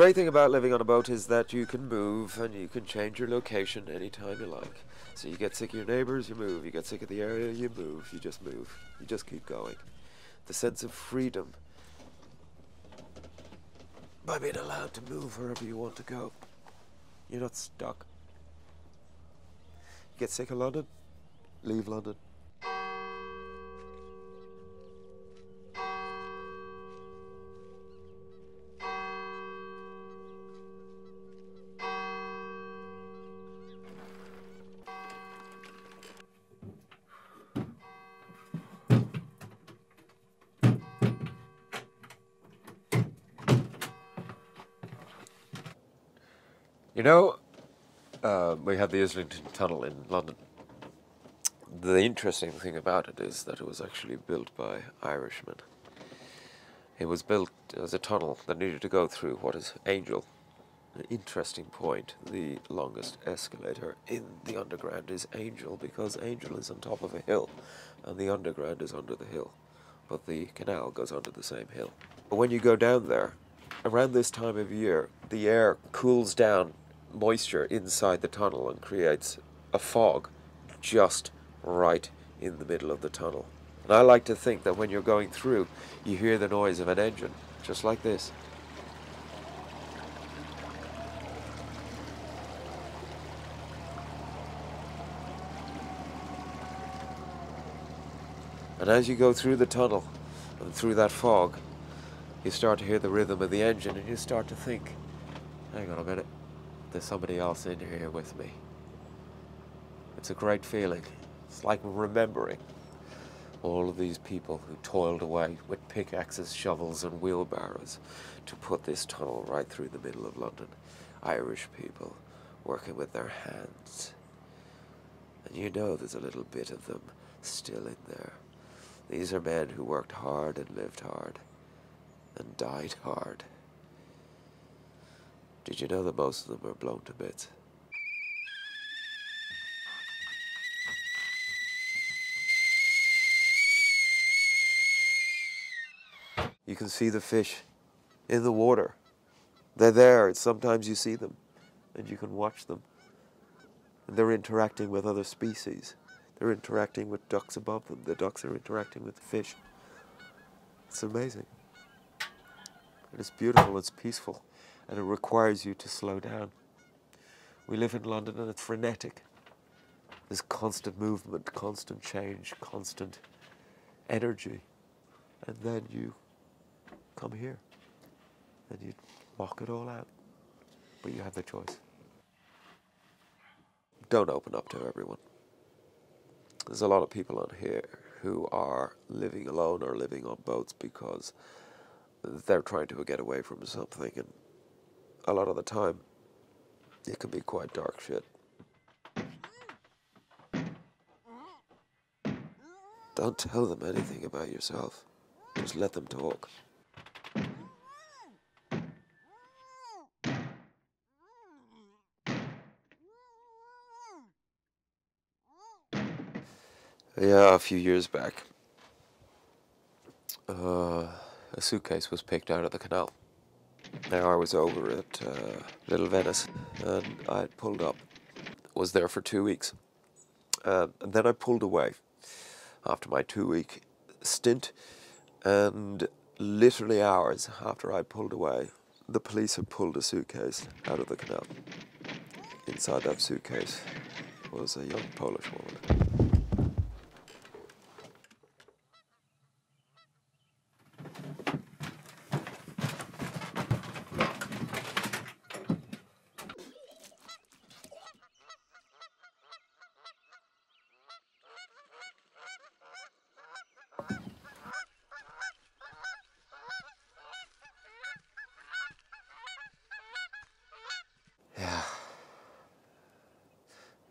great thing about living on a boat is that you can move and you can change your location anytime you like. So you get sick of your neighbors, you move. You get sick of the area, you move. You just move. You just keep going. The sense of freedom by being allowed to move wherever you want to go. You're not stuck. You get sick of London, leave London. You know, we have the Islington Tunnel in London. The interesting thing about it is that it was actually built by Irishmen. It was built as a tunnel that needed to go through what is Angel. An interesting point, the longest escalator in the underground is Angel, because Angel is on top of a hill, and the underground is under the hill. But the canal goes under the same hill. But when you go down there, around this time of year, the air cools down moisture inside the tunnel and creates a fog just right in the middle of the tunnel. And I like to think that when you're going through, you hear the noise of an engine, just like this. And as you go through the tunnel and through that fog, you start to hear the rhythm of the engine and you start to think, hang on a minute, there's somebody else in here with me. It's a great feeling. It's like remembering all of these people who toiled away with pickaxes, shovels and wheelbarrows to put this tunnel right through the middle of London. Irish people working with their hands. And you know there's a little bit of them still in there. These are men who worked hard and lived hard and died hard. Did you know that most of them are blown to bits? You can see the fish in the water. They're there, sometimes you see them, and you can watch them. And they're interacting with other species. They're interacting with ducks above them. The ducks are interacting with the fish. It's amazing. And it's beautiful, it's peaceful, and it requires you to slow down. We live in London and it's frenetic. There's constant movement, constant change, constant energy. And then you come here and you lock it all out, but you have the choice. Don't open up to everyone. There's a lot of people on here who are living alone or living on boats because they're trying to get away from something, and a lot of the time it can be quite dark shit. Don't tell them anything about yourself. Just let them talk. Yeah, a few years back, a suitcase was picked out of the canal. Now I was over at Little Venice and I pulled up, was there for 2 weeks. And then I pulled away after my 2-week stint, and literally hours after I pulled away, the police had pulled a suitcase out of the canal. Inside that suitcase was a young Polish woman.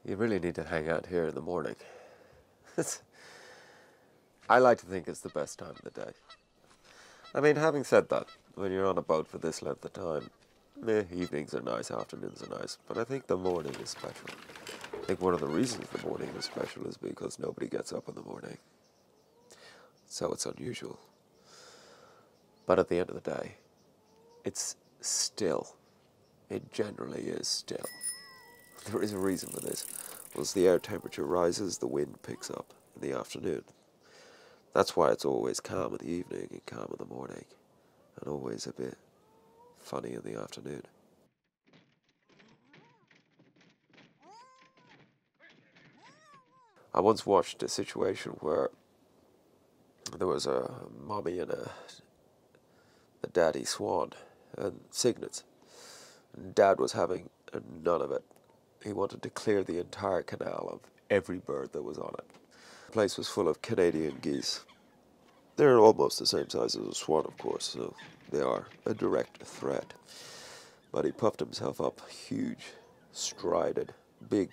You really need to hang out here in the morning. I like to think it's the best time of the day. I mean, having said that, when you're on a boat for this length of time, evenings are nice, afternoons are nice, but I think the morning is special. I think one of the reasons the morning is special is because nobody gets up in the morning. So it's unusual. But at the end of the day, it's still it generally is still. There is a reason for this. Once the air temperature rises, the wind picks up in the afternoon. That's why it's always calm in the evening and calm in the morning, and always a bit funny in the afternoon. I once watched a situation where there was a mommy and a daddy swan and cygnets. And Dad was having none of it. He wanted to clear the entire canal of every bird that was on it. The place was full of Canadian geese. They're almost the same size as a swan, of course, so they are a direct threat. But he puffed himself up, huge, strided, big,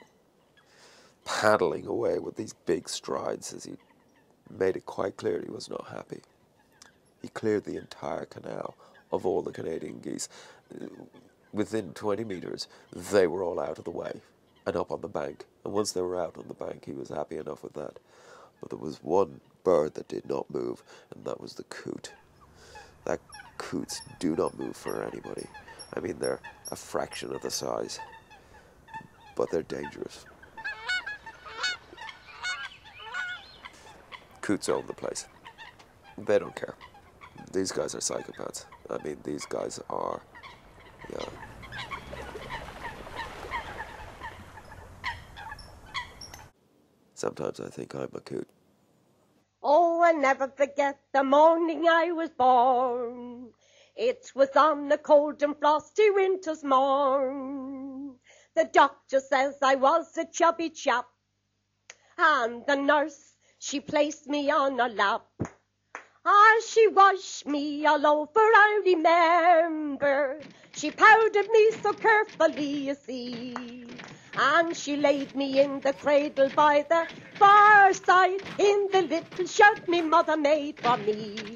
paddling away with these big strides as he made it quite clear he was not happy. He cleared the entire canal of all the Canadian geese. Within 20 meters, they were all out of the way and up on the bank. And once they were out on the bank, he was happy enough with that. But there was one bird that did not move, and that was the coot. That coots do not move for anybody. I mean, they're a fraction of the size, but they're dangerous. Coots own the place. They don't care. These guys are psychopaths. I mean, these guys are, yeah. Sometimes I think I'm a coot. Oh, I'll never forget the morning I was born. It was on a cold and frosty winter's morn. The doctor says I was a chubby chap, and the nurse, she placed me on her lap. Ah, she washed me all over, I remember. She powdered me so carefully, you see. And she laid me in the cradle by the fireside, in the little shed me mother made for me.